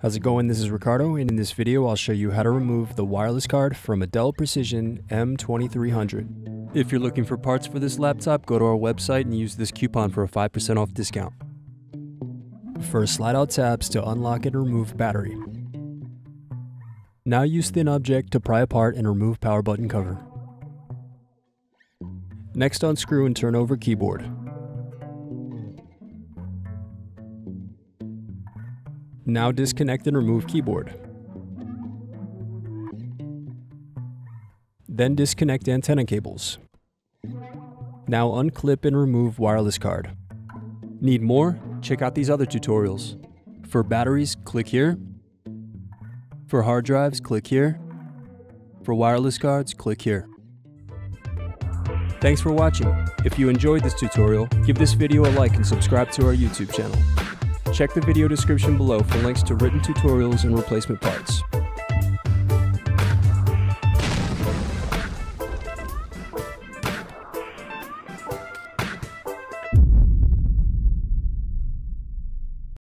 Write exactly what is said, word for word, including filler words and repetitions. How's it going? This is Ricardo, and in this video I'll show you how to remove the wireless card from a Dell Precision M twenty-three hundred. If you're looking for parts for this laptop, go to our website and use this coupon for a five percent off discount. First, slide out tabs to unlock and remove battery. Now use thin object to pry apart and remove power button cover. Next, unscrew and turn over keyboard. Now disconnect and remove keyboard. Then disconnect antenna cables. Now unclip and remove wireless card. Need more? Check out these other tutorials. For batteries, click here. For hard drives, click here. For wireless cards, click here. Thanks for watching. If you enjoyed this tutorial, give this video a like and subscribe to our YouTube channel. Check the video description below for links to written tutorials and replacement parts.